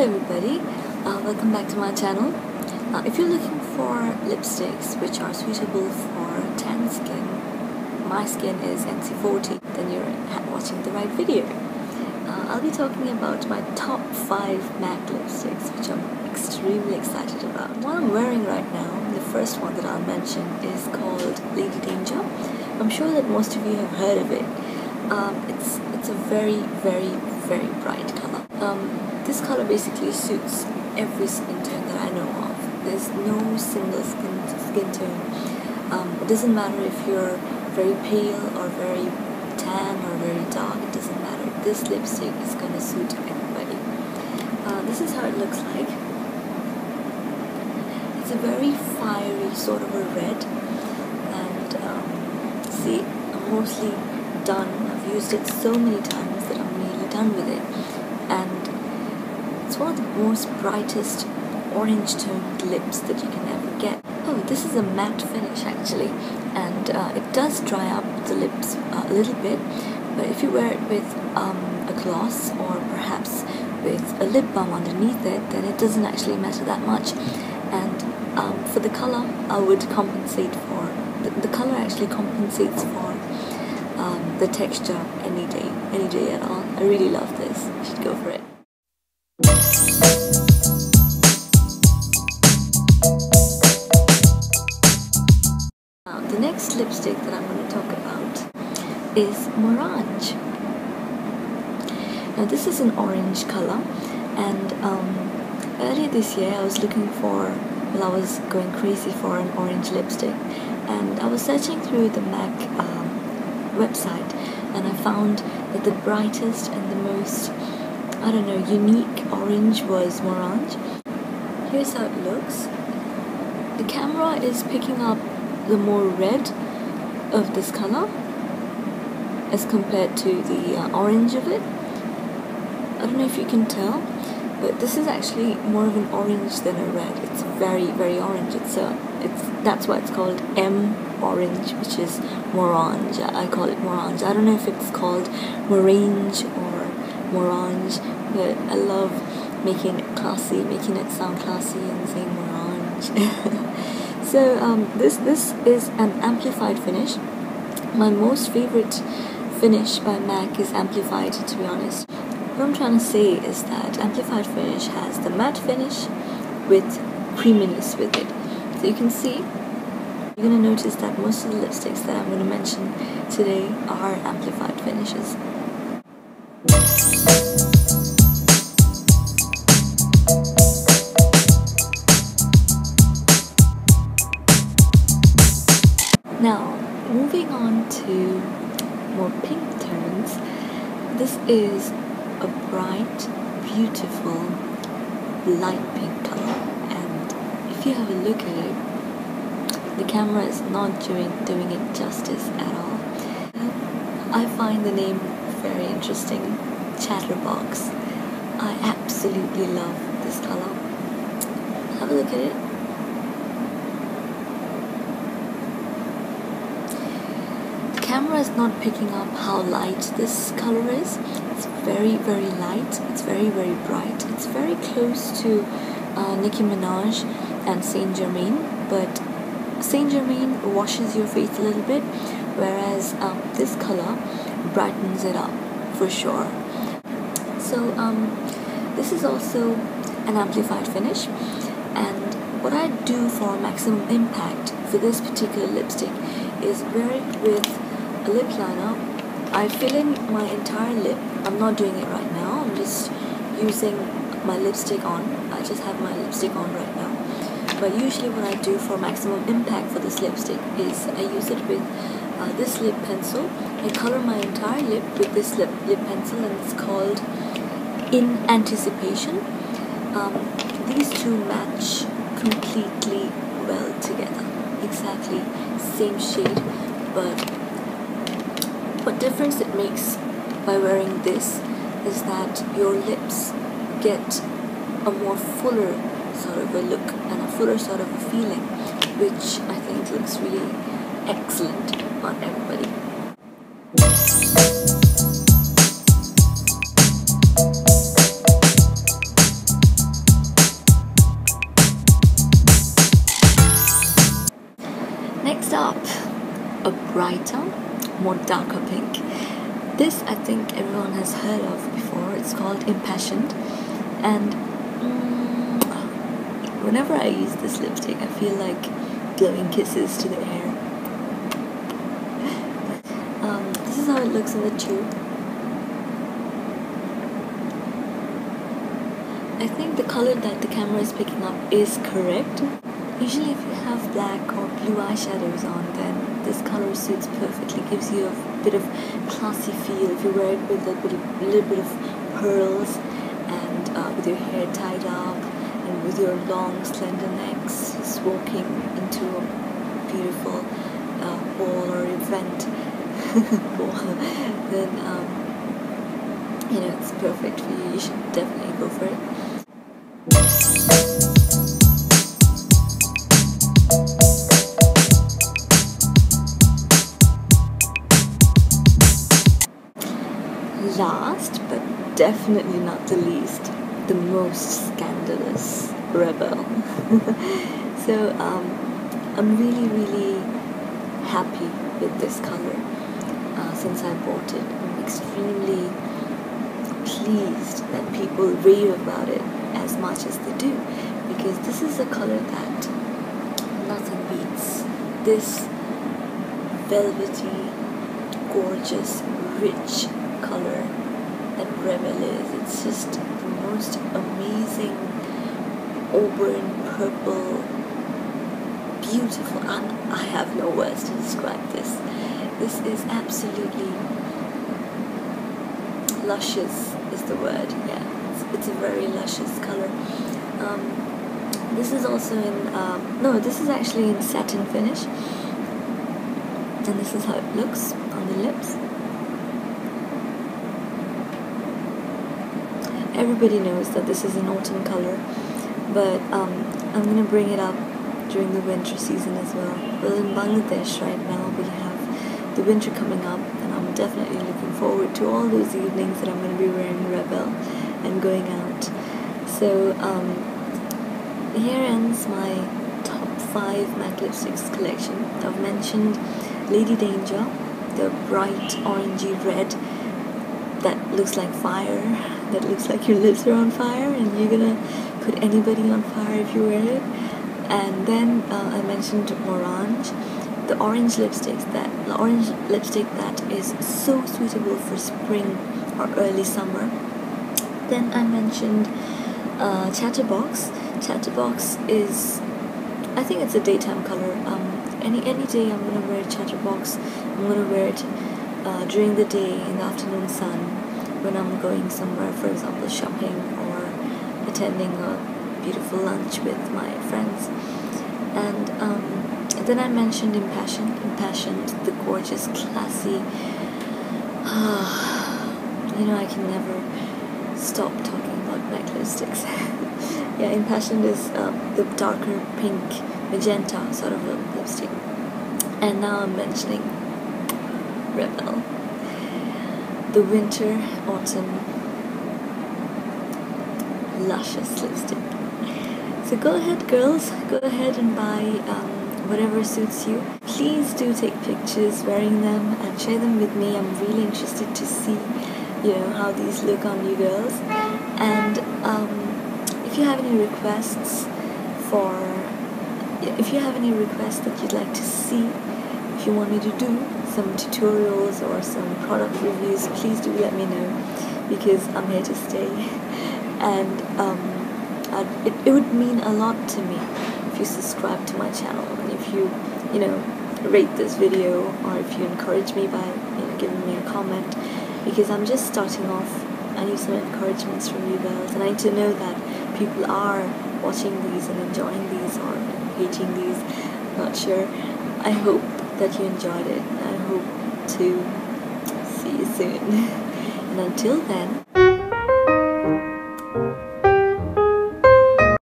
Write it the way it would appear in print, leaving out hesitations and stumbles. Hello everybody, welcome back to my channel. If you're looking for lipsticks which are suitable for tan skin, my skin is NC40, then you're watching the right video. I'll be talking about my top 5 MAC lipsticks which I'm extremely excited about. What I'm wearing right now, the first one that I'll mention, is called Lady Danger. I'm sure that most of you have heard of it. It's a very, very, very bright color. This color basically suits every skin tone that I know of. There's no single skin tone. It doesn't matter if you're very pale or very tan or very dark. It doesn't matter. This lipstick is gonna suit everybody. This is how it looks like. It's a very fiery sort of a red, and see, I'm mostly done. I've used it so many times that I'm nearly done with it, and it's one of the most brightest orange toned lips that you can ever get. Oh, this is a matte finish actually, and it does dry up the lips a little bit, but if you wear it with a gloss or perhaps with a lip balm underneath it, then it doesn't actually matter that much. And for the color, I would compensate for the color actually compensates for the texture any day at all. I really love this. You should go for it. Now, the next lipstick that I'm going to talk about is Morange. Now, this is an orange color, and earlier this year I was looking for, well, I was going crazy for an orange lipstick, and I was searching through the MAC website, and I found that the brightest and the most, I don't know, unique orange was Morange. Here's how it looks. The camera is picking up the more red of this color as compared to the orange of it. I don't know if you can tell, but this is actually more of an orange than a red. It's very, very orange. That's why it's called M Orange, which is Morange. I call it Morange. I don't know if it's called Morange or Morange, but I love making it classy, making it sound classy, and saying Morange. So this is an amplified finish. My most favorite finish by MAC is amplified, to be honest. What I'm trying to say is that amplified finish has the matte finish with creaminess with it. So you can see, you're going to notice that most of the lipsticks that I'm going to mention today are amplified finishes. Now, moving on to more pink tones. This is a bright, beautiful, light pink color. If you have a look at it, the camera is not doing it justice at all. I find the name very interesting, Chatterbox. I absolutely love this color. Have a look at it. The camera is not picking up how light this color is. It's very, very light. It's very, very bright. It's very close to Nicki Minaj and Saint-Germain, but Saint-Germain washes your face a little bit, whereas this color brightens it up for sure. So this is also an amplified finish, and what I do for maximum impact for this particular lipstick is wear it with a lip liner. I fill in my entire lip. I'm not doing it right now. I'm just using my lipstick on. I just have my lipstick on right now. But usually what I do for maximum impact for this lipstick is I use it with this lip pencil. I colour my entire lip with this lip pencil, and it's called In Anticipation. These two match completely well together. Exactly same shade, but what difference it makes by wearing this is that your lips get a more fuller sort of a look and a fuller sort of a feeling, which I think looks really excellent on everybody. This I think everyone has heard of before. It's called Impassioned, and whenever I use this lipstick I feel like blowing kisses to the air. This is how it looks in the tube. I think the color that the camera is picking up is correct. Usually if you have black or blue eyeshadows on, then this color suits perfectly, gives you a bit of classy feel if you wear it with a little bit of pearls and with your hair tied up and with your long slender necks just walking into a beautiful ball or event. Then you know, it's perfect for you. You should definitely go for it. Last, but definitely not the least, the most scandalous, Rebel. So I'm really happy with this color since I bought it. I'm extremely pleased that people rave about it as much as they do, because this is a color that nothing beats. This velvety, gorgeous, rich color that Rebel is. It's just the most amazing auburn purple, beautiful, and I have no words to describe this. This is absolutely luscious is the word, yeah. It's a very luscious color. This is also in, this is actually in satin finish, and this is how it looks on the lips. Everybody knows that this is an autumn color, but I'm going to bring it up during the winter season as well. Well, in Bangladesh right now we have the winter coming up, and I'm definitely looking forward to all those evenings that I'm going to be wearing Rebel and going out. So here ends my top 5 MAC lipsticks collection. I've mentioned Lady Danger, the bright orangey red that looks like fire, that looks like your lips are on fire and you're gonna put anybody on fire if you wear it. And then I mentioned Morange, the orange lipstick that is so suitable for spring or early summer. Then I mentioned Chatterbox. Chatterbox is, I think it's a daytime color. Any day I'm gonna wear Chatterbox. I'm gonna wear it during the day in the afternoon sun, when I'm going somewhere, for example shopping or attending a beautiful lunch with my friends. And then I mentioned Impassioned. Impassioned, the gorgeous, classy, you know, I can never stop talking about MAC lipsticks. Yeah, Impassioned is the darker pink, magenta sort of a lipstick. And now I'm mentioning Rebel, the winter autumn luscious lipstick. So go ahead girls, go ahead and buy whatever suits you. Please do take pictures wearing them and share them with me. I'm really interested to see, you know, how these look on you girls. And if you have any requests that you'd like to see, if you want me to do some tutorials or some product reviews, please do let me know, because I'm here to stay. And it would mean a lot to me if you subscribe to my channel, and if you, you know, rate this video, or if you encourage me by, you know, giving me a comment, because I'm just starting off. I need some encouragements from you girls, and I need to know that people are watching these and enjoying these or hating these. I'm not sure. I hope that you enjoyed it. I hope to see you soon. And until then...